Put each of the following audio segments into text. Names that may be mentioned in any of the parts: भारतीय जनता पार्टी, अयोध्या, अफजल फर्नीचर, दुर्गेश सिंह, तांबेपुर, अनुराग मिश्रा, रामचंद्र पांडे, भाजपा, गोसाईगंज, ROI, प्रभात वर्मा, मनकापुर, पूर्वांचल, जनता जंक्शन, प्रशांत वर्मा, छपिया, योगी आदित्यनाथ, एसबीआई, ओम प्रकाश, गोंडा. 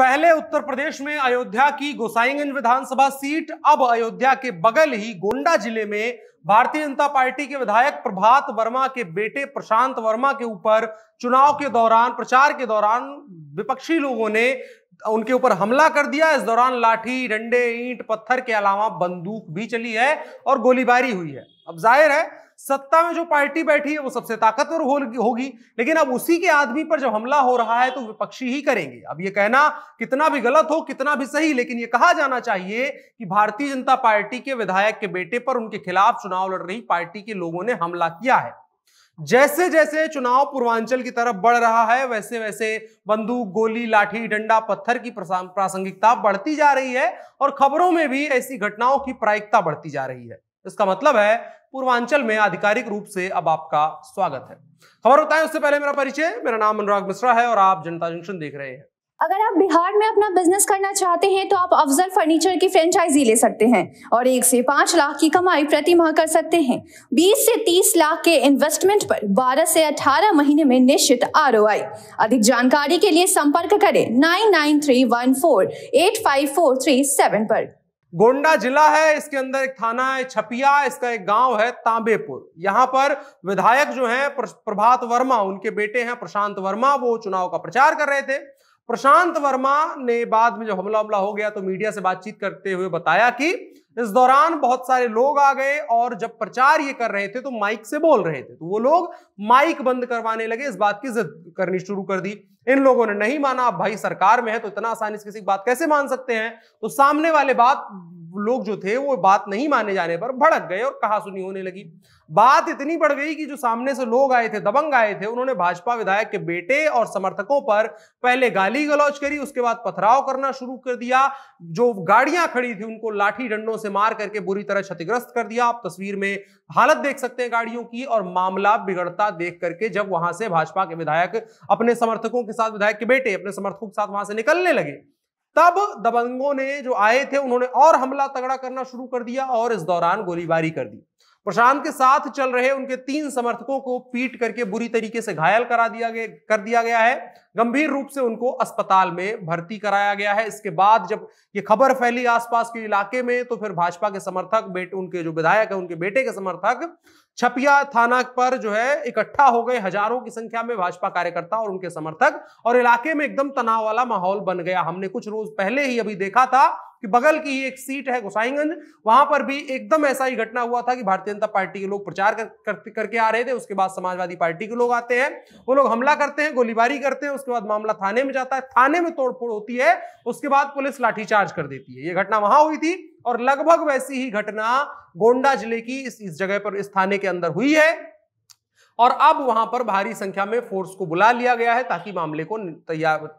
पहले उत्तर प्रदेश में अयोध्या की गोसाईगंज विधानसभा सीट, अब अयोध्या के बगल ही गोंडा जिले में भारतीय जनता पार्टी के विधायक प्रभात वर्मा के बेटे प्रशांत वर्मा के ऊपर चुनाव के दौरान, प्रचार के दौरान विपक्षी लोगों ने उनके ऊपर हमला कर दिया। इस दौरान लाठी, डंडे, ईंट, पत्थर के अलावा बंदूक भी चली है और गोलीबारी हुई है। अब जाहिर है सत्ता में जो पार्टी बैठी है वो सबसे ताकतवर होगी, लेकिन अब उसी के आदमी पर जब हमला हो रहा है तो विपक्षी ही करेंगे। अब ये कहना कितना भी गलत हो, कितना भी सही, लेकिन ये कहा जाना चाहिए कि भारतीय जनता पार्टी के विधायक के बेटे पर उनके खिलाफ चुनाव लड़ रही पार्टी के लोगों ने हमला किया है। जैसे जैसे चुनाव पूर्वांचल की तरफ बढ़ रहा है, वैसे वैसे बंदूक, गोली, लाठी, डंडा, पत्थर की प्रासंगिकता बढ़ती जा रही है और खबरों में भी ऐसी घटनाओं की प्रायिकता बढ़ती जा रही है। इसका मतलब है पूर्वांचल में आधिकारिक रूप से अब आपका स्वागत है। खबर बताएं उससे पहले मेरा परिचय, मेरा नाम अनुराग मिश्रा है और आप जनता जंक्शन देख रहे हैं। अगर आप बिहार में अपना बिजनेस करना चाहते हैं तो आप अफजल फर्नीचर की फ्रेंचाइजी ले सकते हैं और 1 से 5 लाख की कमाई प्रति माह कर सकते हैं। 20 से 30 लाख के इन्वेस्टमेंट पर 12 से 18 महीने में निश्चित ROI। अधिक जानकारी के लिए संपर्क करें 9931485437 पर। गोंडा जिला है, इसके अंदर एक थाना है छपिया, इसका एक गांव है तांबेपुर। यहाँ पर विधायक जो हैं प्रभात वर्मा, उनके बेटे हैं प्रशांत वर्मा, वो चुनाव का प्रचार कर रहे थे। प्रशांत वर्मा ने बाद में जब हमला हो गया तो मीडिया से बातचीत करते हुए बताया कि इस दौरान बहुत सारे लोग आ गए और जब प्रचार ये कर रहे थे तो माइक से बोल रहे थे, तो वो लोग माइक बंद करवाने लगे, इस बात की जिद करनी शुरू कर दी। इन लोगों ने नहीं माना। अब भाई सरकार में है तो इतना आसानी से किसी बात कैसे मान सकते हैं। तो सामने वाले लोग जो थे वो बात नहीं माने जाने पर भड़क गए और कहासुनी होने लगी। बात इतनी बढ़ गई कि जो सामने से लोग आए थे, दबंग आए थे, उन्होंने भाजपा विधायक के बेटे और समर्थकों पर पहले गाली गलौज करी, उसके बाद पथराव करना शुरू कर दिया। जो गाड़ियां खड़ी थी उनको लाठी डंडों से मार करके बुरी तरह क्षतिग्रस्त कर दिया। आप तस्वीर में हालत देख सकते हैं गाड़ियों की। और मामला बिगड़ता देख करके जब वहां से भाजपा के विधायक अपने समर्थकों के साथ, विधायक के बेटे अपने समर्थकों के साथ वहां से निकलने लगे, तब दबंगों ने जो आए थे उन्होंने और हमला तगड़ा करना शुरू कर दिया और इस दौरान गोलीबारी कर दी। प्रशांत के साथ चल रहे उनके 3 समर्थकों को पीट करके बुरी तरीके से घायल कर दिया गया है। गंभीर रूप से उनको अस्पताल में भर्ती कराया गया है। इसके बाद जब ये खबर फैली आसपास के इलाके में तो फिर भाजपा के समर्थक, उनके जो विधायक है उनके बेटे के समर्थक छपिया थाना पर जो है इकट्ठा हो गए। हजारों की संख्या में भाजपा कार्यकर्ता और उनके समर्थक, और इलाके में एकदम तनाव वाला माहौल बन गया। हमने कुछ रोज पहले ही अभी देखा था कि बगल की ही एक सीट है गोसाईगंज, वहां पर भी एकदम ऐसा ही घटना हुआ था कि भारतीय जनता पार्टी के लोग प्रचार करके आ रहे थे, उसके बाद समाजवादी पार्टी के लोग आते हैं, वो लोग हमला करते हैं, गोलीबारी करते हैं, उसके बाद मामला थाने में जाता है, थाने में तोड़फोड़ होती है, उसके बाद पुलिस लाठीचार्ज कर देती है। ये घटना वहां हुई थी और लगभग वैसी ही घटना गोंडा जिले की इस जगह पर, इस थाने के अंदर हुई है। और अब वहां पर भारी संख्या में फोर्स को बुला लिया गया है ताकि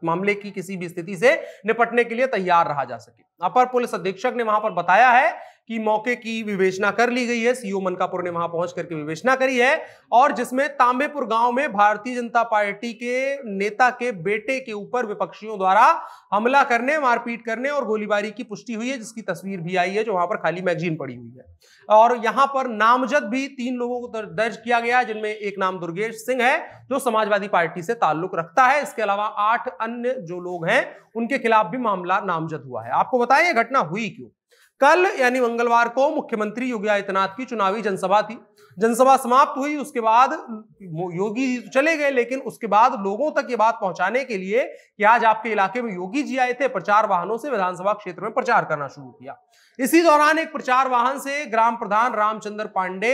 मामले की किसी भी स्थिति से निपटने के लिए तैयार रहा जा सके। अपर पुलिस अधीक्षक ने वहां पर बताया है कि मौके की विवेचना कर ली गई है। सीओ मनकापुर ने वहां पहुंच करके विवेचना करी है और जिसमें तांबेपुर गांव में भारतीय जनता पार्टी के नेता के बेटे के ऊपर विपक्षियों द्वारा हमला करने, मारपीट करने और गोलीबारी की पुष्टि हुई है, जिसकी तस्वीर भी आई है जो वहां पर खाली मैगजीन पड़ी हुई है। और यहां पर नामजद भी 3 लोगों को दर्ज किया गया, जिनमें एक नाम दुर्गेश सिंह है जो समाजवादी पार्टी से ताल्लुक रखता है। इसके अलावा 8 अन्य जो लोग हैं उनके खिलाफ भी मामला नामजद हुआ है। आपको बताएं ये घटना हुई क्यों। कल यानी मंगलवार को मुख्यमंत्री योगी आदित्यनाथ की चुनावी जनसभा थी। जनसभा समाप्त हुई, उसके बाद योगी जी चले गए, लेकिन उसके बाद लोगों तक ये बात पहुंचाने के लिए कि आज आपके इलाके में योगी जी आए थे, प्रचार वाहनों से विधानसभा क्षेत्र में प्रचार करना शुरू किया। इसी दौरान एक प्रचार वाहन से ग्राम प्रधान रामचंद्र पांडे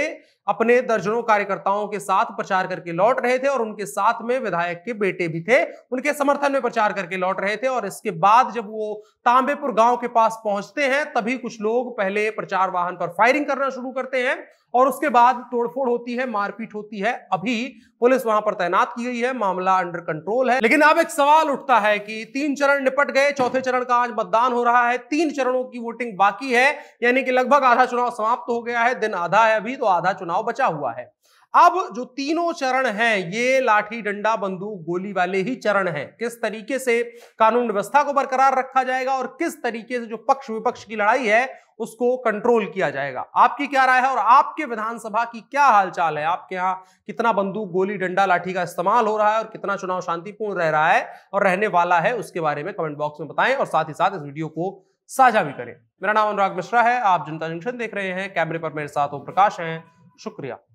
अपने दर्जनों कार्यकर्ताओं के साथ प्रचार करके लौट रहे थे और उनके साथ में विधायक के बेटे भी थे, उनके समर्थन में प्रचार करके लौट रहे थे। और इसके बाद जब वो तांबेपुर गांव के पास पहुंचते हैं तभी कुछ लोग पहले प्रचार वाहन पर फायरिंग करना शुरू करते हैं और उसके बाद तोड़फोड़ होती है, मारपीट होती है। अभी पुलिस वहां पर तैनात की गई है, मामला अंडर कंट्रोल है। लेकिन अब एक सवाल उठता है कि 3 चरण निपट गए, चौथे चरण का आज मतदान हो रहा है, 3 चरणों की वोटिंग बाकी है, यानी कि लगभग आधा चुनाव समाप्त हो गया है, दिन आधा है अभी, तो आधा चुनाव बचा हुआ है। अब जो तीनों चरण हैं ये लाठी डंडा बंदूक गोली वाले ही चरण हैं। किस तरीके से कानून व्यवस्था को बरकरार रखा जाएगा और किस तरीके से जो पक्ष विपक्ष की लड़ाई है उसको कंट्रोल किया जाएगा। आपकी क्या राय है और आपके विधानसभा की क्या हालचाल है? आपके यहाँ कितना बंदूक गोली डंडा लाठी का इस्तेमाल हो रहा है और कितना चुनाव शांतिपूर्ण रह रहा है और रहने वाला है, उसके बारे में कमेंट बॉक्स में बताएं और साथ ही साथ इस वीडियो को साझा भी करें। मेरा नाम अनुराग मिश्रा है, आप जनता जंक्शन देख रहे हैं। कैमरे पर मेरे साथ ओम प्रकाश हैं। शुक्रिया।